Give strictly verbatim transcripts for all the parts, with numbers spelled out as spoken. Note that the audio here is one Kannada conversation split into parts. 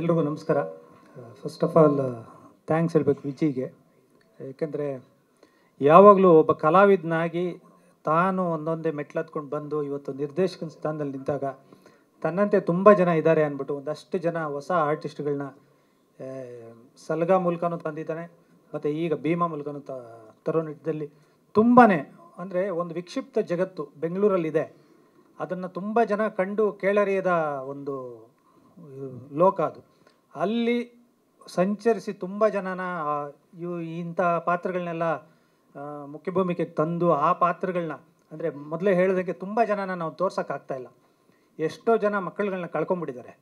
ಎಲ್ರಿಗೂ ನಮಸ್ಕಾರ. ಫಸ್ಟ್ ಆಫ್ ಆಲ್ ಥ್ಯಾಂಕ್ಸ್ ಹೇಳಬೇಕು ವಿಚಿಗೆ, ಏಕೆಂದರೆ ಯಾವಾಗಲೂ ಒಬ್ಬ ಕಲಾವಿದನಾಗಿ ತಾನು ಒಂದೊಂದೇ ಮೆಟ್ಲತ್ಕೊಂಡು ಬಂದು ಇವತ್ತು ನಿರ್ದೇಶಕನ ಸ್ಥಾನದಲ್ಲಿ ನಿಂತಾಗ ತನ್ನಂತೆ ತುಂಬ ಜನ ಇದ್ದಾರೆ ಅಂದ್ಬಿಟ್ಟು ಒಂದಷ್ಟು ಜನ ಹೊಸ ಆರ್ಟಿಸ್ಟ್ಗಳನ್ನ ಸಲಗಾ ಮೂಲಕನೂ ತಂದಿದ್ದಾನೆ, ಮತ್ತು ಈಗ ಭೀಮಾ ಮೂಲಕನೂ ತ ತರೋ ನಿಟ್ಟಿನಲ್ಲಿ ತುಂಬಾ ಅಂದರೆ ಒಂದು ವಿಕ್ಷಿಪ್ತ ಜಗತ್ತು ಬೆಂಗಳೂರಲ್ಲಿದೆ, ಅದನ್ನು ತುಂಬ ಜನ ಕಂಡು ಕೇಳರಿಯದ ಒಂದು ಲೋಕ ಅದು. ಅಲ್ಲಿ ಸಂಚರಿಸಿ ತುಂಬ ಜನನ ಇವು ಇಂಥ ಪಾತ್ರಗಳನ್ನೆಲ್ಲ ಮುಖ್ಯಭೂಮಿಕೆ ತಂದು ಆ ಪಾತ್ರಗಳನ್ನ ಅಂದರೆ ಮೊದಲೇ ಹೇಳೋದಕ್ಕೆ ತುಂಬ ಜನನ ನಾವು ತೋರ್ಸೋಕ್ಕಾಗ್ತಾಯಿಲ್ಲ, ಎಷ್ಟೋ ಜನ ಮಕ್ಕಳುಗಳನ್ನ ಕಳ್ಕೊಂಡ್ಬಿಟ್ಟಿದ್ದಾರೆ.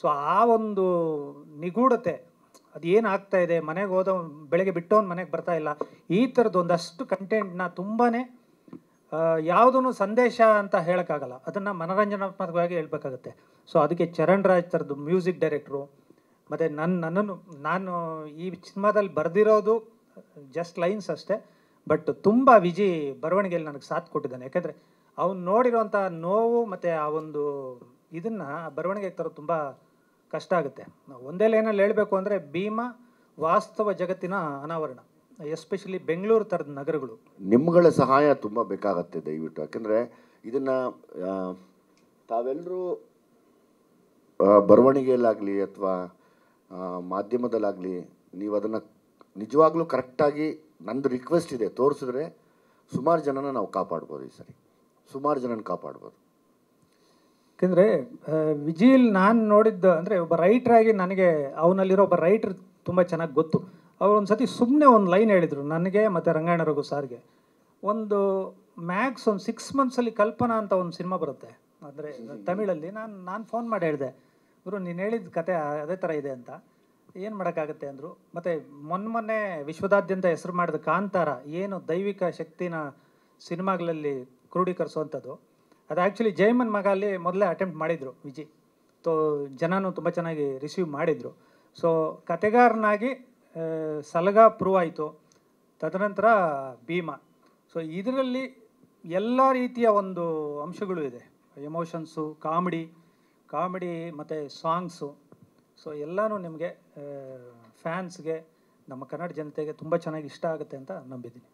ಸೊ ಆ ಒಂದು ನಿಗೂಢತೆ ಅದು ಏನಾಗ್ತಾಯಿದೆ, ಮನೆಗೆ ಹೋದವ್ ಬೆಳಗ್ಗೆ ಬಿಟ್ಟವನು ಮನೆಗೆ ಬರ್ತಾಯಿಲ್ಲ, ಈ ಥರದ್ದು ಒಂದಷ್ಟು ಕಂಟೆಂಟ್ನ ತುಂಬಾ ಯಾವುದೂ ಸಂದೇಶ ಅಂತ ಹೇಳೋಕ್ಕಾಗಲ್ಲ, ಅದನ್ನು ಮನೋರಂಜನಾತ್ಮಕವಾಗಿ ಹೇಳಬೇಕಾಗತ್ತೆ. ಸೊ ಅದಕ್ಕೆ ಚರಣ್ ರಾಜ್ ಥರದ್ದು ಮ್ಯೂಸಿಕ್ ಡೈರೆಕ್ಟ್ರು, ಮತ್ತು ನನ್ನ ನನ್ನನ್ನು ನಾನು ಈ ಸಿನಿಮಾದಲ್ಲಿ ಬರೆದಿರೋದು ಜಸ್ಟ್ ಲೈನ್ಸ್ ಅಷ್ಟೇ, ಬಟ್ ತುಂಬ ವಿಜಿ ಬರವಣಿಗೆಯಲ್ಲಿ ನನಗೆ ಸಾಥ್ ಕೊಟ್ಟಿದ್ದಾನೆ. ಯಾಕೆಂದರೆ ಅವ್ನು ನೋಡಿರೋಂಥ ನೋವು ಮತ್ತು ಆ ಒಂದು ಇದನ್ನು ಬರವಣಿಗೆಗೆ ತರೋದು ತುಂಬ ಕಷ್ಟ ಆಗುತ್ತೆ. ಒಂದೇ ಲೈನಲ್ಲಿ ಹೇಳಬೇಕು ಅಂದರೆ ಭೀಮಾ ವಾಸ್ತವ ಜಗತ್ತಿನ ಅನಾವರಣ, ಎಸ್ಪೆಷಲಿ ಬೆಂಗಳೂರು ಥರದ ನಗರಗಳು. ನಿಮ್ಮಗಳ ಸಹಾಯ ತುಂಬ ಬೇಕಾಗತ್ತೆ ದಯವಿಟ್ಟು, ಯಾಕೆಂದರೆ ಇದನ್ನು ತಾವೆಲ್ಲರೂ ಬರವಣಿಗೆಯಲ್ಲಾಗಲಿ ಅಥವಾ ಮಾಧ್ಯಮದಲ್ಲಾಗಲಿ ನೀವು ಅದನ್ನು ನಿಜವಾಗ್ಲೂ ಕರೆಕ್ಟಾಗಿ ನಂದು ರಿಕ್ವೆಸ್ಟ್ ಇದೆ ತೋರಿಸಿದ್ರೆ ಸುಮಾರು ಜನನ ನಾವು ಕಾಪಾಡ್ಬೋದು, ಈ ಸರಿ ಸುಮಾರು ಜನನ ಕಾಪಾಡ್ಬೋದು. ಯಾಕೆಂದರೆ ವಿಜಿಲ್ ನಾನು ನೋಡಿದ್ದ ಅಂದರೆ ಒಬ್ಬ ರೈಟ್ರಾಗಿ ನನಗೆ ಅವನಲ್ಲಿರೋ ಒಬ್ಬ ರೈಟ್ರ್ ತುಂಬ ಚೆನ್ನಾಗಿ ಗೊತ್ತು. ಅವರು ಒಂದು ಸತಿ ಸುಮ್ಮನೆ ಒಂದು ಲೈನ್ ಹೇಳಿದರು ನನಗೆ ಮತ್ತು ರಂಗಾಯಣರಘು ಸಾರಿಗೆ, ಒಂದು ಮ್ಯಾಕ್ಸ್ ಒಂದು ಸಿಕ್ಸ್ ಮಂತ್ಸಲ್ಲಿ ಕಲ್ಪನಾ ಅಂತ ಒಂದು ಸಿನಿಮಾ ಬರುತ್ತೆ ಅಂದರೆ ತಮಿಳಲ್ಲಿ. ನಾನು ನಾನು ಫೋನ್ ಮಾಡಿ ಹೇಳಿದೆ, ಗುರು ನೀನು ಹೇಳಿದ ಕತೆ ಅದೇ ಥರ ಇದೆ ಅಂತ, ಏನು ಮಾಡೋಕ್ಕಾಗತ್ತೆ ಅಂದರು. ಮತ್ತು ಮೊನ್ನೆ ಮೊನ್ನೆ ವಿಶ್ವದಾದ್ಯಂತ ಹೆಸರು ಮಾಡಿದ ಕಾಂತಾರ ಏನು ದೈವಿಕ ಶಕ್ತಿನ ಸಿನಿಮಾಗಳಲ್ಲಿ ಕ್ರೋಢೀಕರಿಸುವಂಥದ್ದು, ಅದು ಆ್ಯಕ್ಚುಲಿ ಜೈಮನ್ ಮಗ ಅಲ್ಲಿ ಮೊದಲೇ ಅಟೆಂಪ್ಟ್ ಮಾಡಿದರು ವಿಜಿ, ತೋ ಜನನೂ ತುಂಬ ಚೆನ್ನಾಗಿ ರಿಸೀವ್ ಮಾಡಿದರು. ಸೊ ಕತೆಗಾರನಾಗಿ ಸಲಗಾ ಪ್ರೂವ್ ಆಯಿತು, ತದನಂತರ ಭೀಮಾ. ಸೊ ಇದರಲ್ಲಿ ಎಲ್ಲ ರೀತಿಯ ಒಂದು ಅಂಶಗಳು ಇದೆ, ಎಮೋಷನ್ಸು, ಕಾಮಿಡಿ ಕಾಮಿಡಿ ಮತ್ತು ಸಾಂಗ್ಸು. ಸೊ ಎಲ್ಲನೂ ನಿಮಗೆ ಫ್ಯಾನ್ಸ್ಗೆ ನಮ್ಮ ಕನ್ನಡ ಜನತೆಗೆ ತುಂಬ ಚೆನ್ನಾಗಿ ಇಷ್ಟ ಆಗುತ್ತೆ ಅಂತ ನಂಬಿದ್ದೀನಿ.